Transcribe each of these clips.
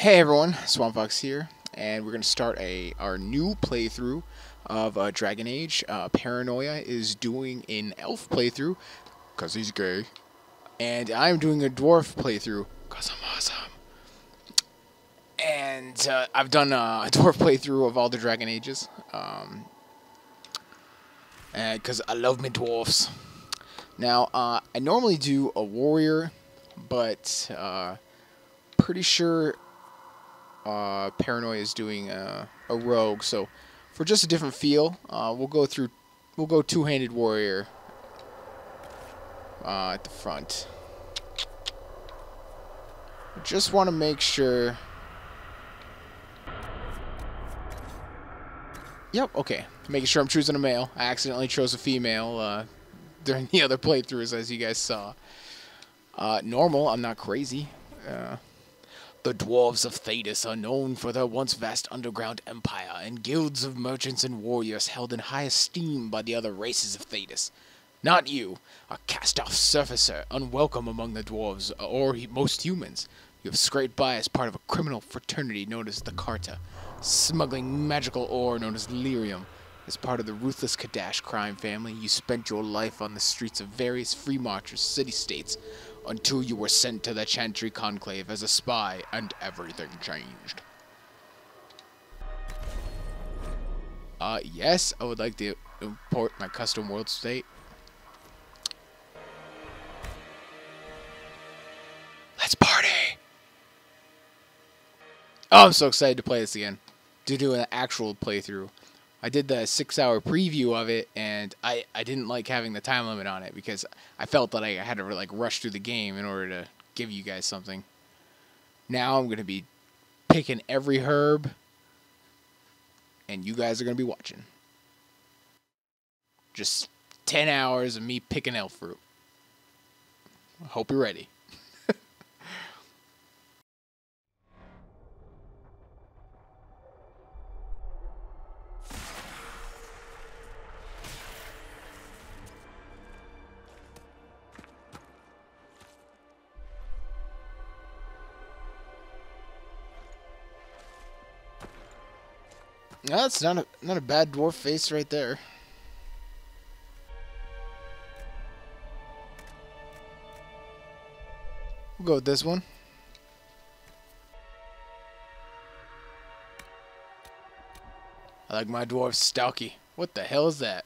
Hey everyone, Swamp Fox here, and we're going to start our new playthrough of Dragon Age. Paranoia is doing an elf playthrough, because he's gay, and I'm doing a dwarf playthrough, because I'm awesome. And I've done a dwarf playthrough of all the Dragon Ages, because I love me dwarfs. Now, I normally do a warrior, but pretty sure Paranoia is doing a rogue, so for just a different feel, we'll go two-handed warrior at the front. Just want to make sure. Yep, okay. Making sure I'm choosing a male. I accidentally chose a female during the other playthroughs, as you guys saw. Normal. I'm not crazy. The dwarves of Thedas are known for their once vast underground empire and guilds of merchants and warriors held in high esteem by the other races of Thedas. Not you, a cast-off surfacer, unwelcome among the dwarves or most humans. You have scraped by as part of a criminal fraternity known as the Carta, smuggling magical ore known as Lyrium. As part of the ruthless Kadash crime family, you spent your life on the streets of various Free Marches, city-states, until you were sent to the Chantry Conclave as a spy, and everything changed. Yes, I would like to import my custom world state. Let's party! Oh, I'm so excited to play this again. To do an actual playthrough. I did the 6-hour preview of it, and I didn't like having the time limit on it because I felt that I had to like rush through the game in order to give you guys something. Now I'm going to be picking every herb, and you guys are going to be watching. Just 10 hours of me picking elf fruit. I hope you're ready. No, that's not a bad dwarf face right there. We'll go with this one. I like my dwarf stocky. What the hell is that?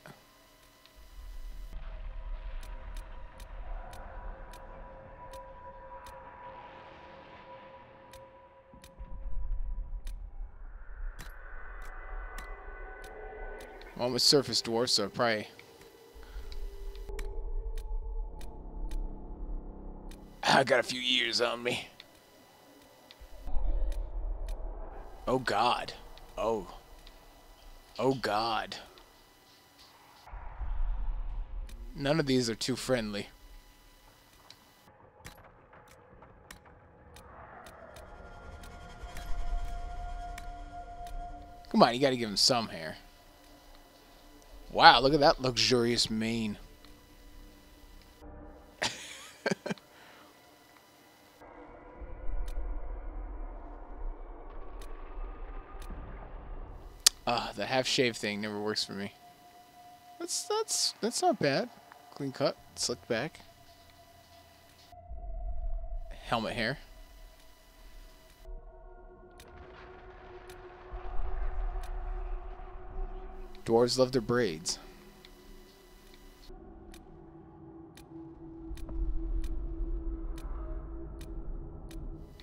Well, I'm a surface dwarf, so probably. I got a few years on me. Oh God. Oh God. None of these are too friendly. Come on, you gotta give him some hair. Wow, look at that luxurious mane. The half-shave thing never works for me. That's not bad. Clean cut, slicked back. Helmet hair. Dwarves love their braids.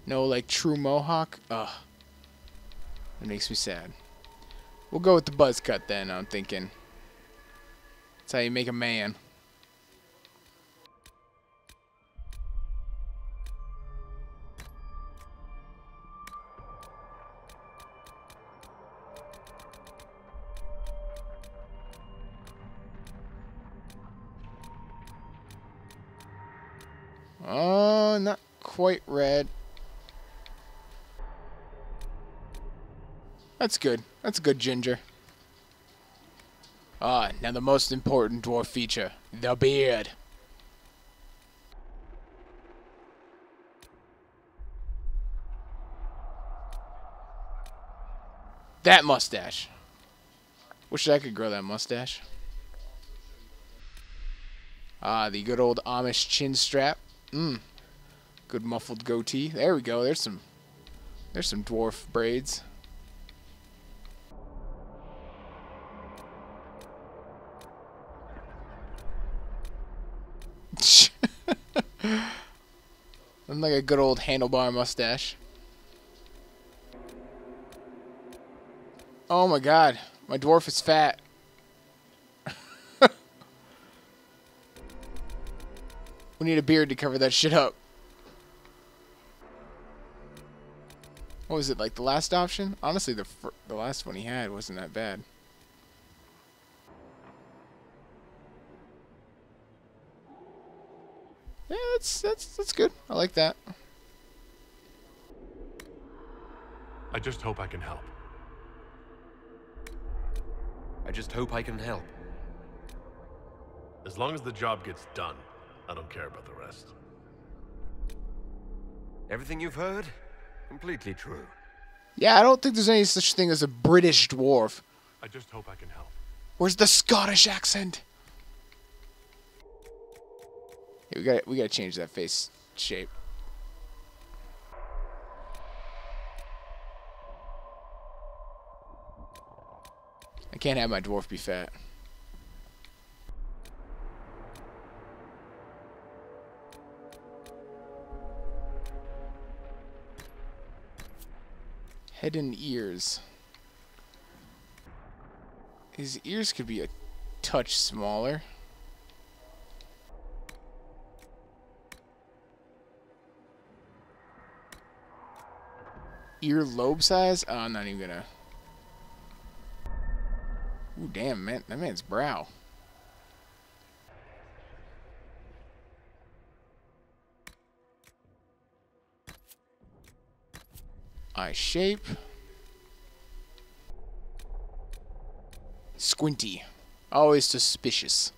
No, like true mohawk? Ugh. It makes me sad. We'll go with the buzz cut then, I'm thinking. That's how you make a man. Oh, not quite red. That's good. That's a good ginger. Now the most important dwarf feature, the beard. That mustache. Wish I could grow that mustache. Ah, the good old Amish chin strap. Mmm. Good muffled goatee. There we go. There's some dwarf braids. I'm like a good old handlebar mustache. Oh my god, my dwarf is fat. We need a beard to cover that shit up. What was it, like the last option? Honestly, the last one he had wasn't that bad. Yeah, that's good. I like that. I just hope I can help. I just hope I can help. As long as the job gets done, I don't care about the rest. Everything you've heard, completely true. Yeah, I don't think there's any such thing as a British dwarf. I just hope I can help. Where's the Scottish accent? Hey, we gotta change that face shape. I can't have my dwarf be fat. Head and ears. His ears could be a touch smaller. Ear lobe size? Oh, I'm not even gonna... Ooh, damn, man. That man's brow. Eye shape. Squinty. Always suspicious.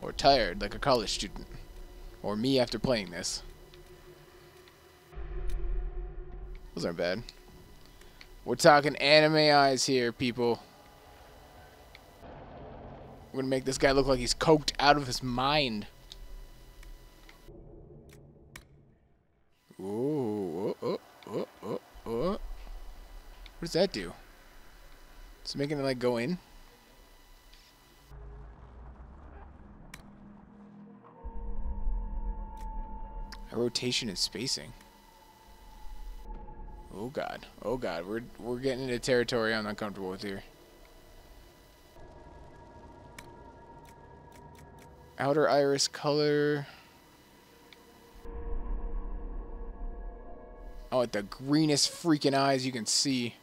Or tired, like a college student. Or me after playing this. Those aren't bad. We're talking anime eyes here, people. We're gonna make this guy look like he's coked out of his mind. Ooh, oh, oh, oh, oh. What does that do? It's making it like go in. A rotation and spacing. Oh god. Oh god. We're getting into territory I'm not comfortable with here. Outer iris color. Oh, with the greenest freaking eyes you can see.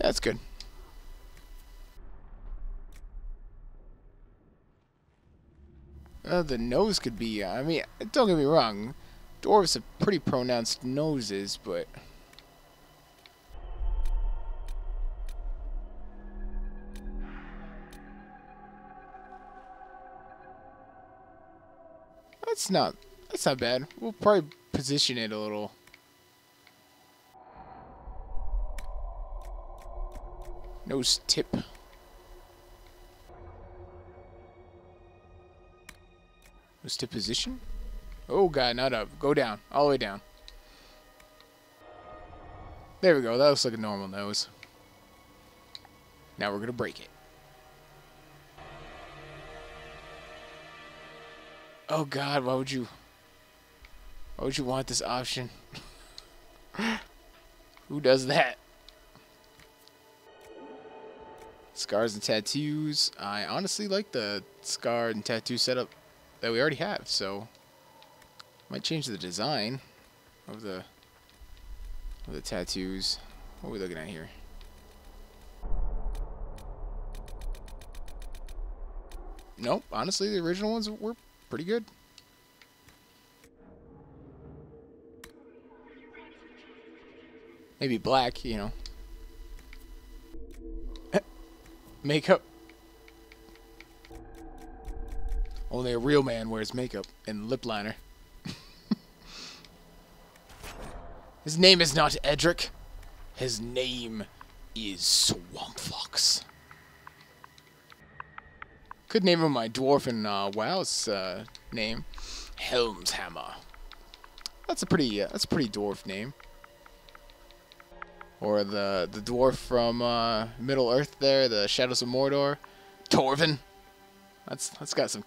That's good. The nose could be... I mean, don't get me wrong. Dwarves have pretty pronounced noses, but... That's not bad. We'll probably position it a little... Nose tip. Nose tip position? Oh god, not up. Go down. All the way down. There we go. That looks like a normal nose. Now we're gonna break it. Oh god, why would you want this option? Who does that? Scars and tattoos. I honestly like the scar and tattoo setup that we already have, so might change the design of the tattoos. What are we looking at here? nope, honestly, the original ones were pretty good. Maybe black, you know. Makeup. Only a real man wears makeup and lip liner. His name is not Edric. His name is Swamp Fox. Could name him my dwarven WoW's name, Helmshammer. That's a pretty dwarf name. Or the dwarf from Middle Earth there, the Shadows of Mordor, Torvin. That's got some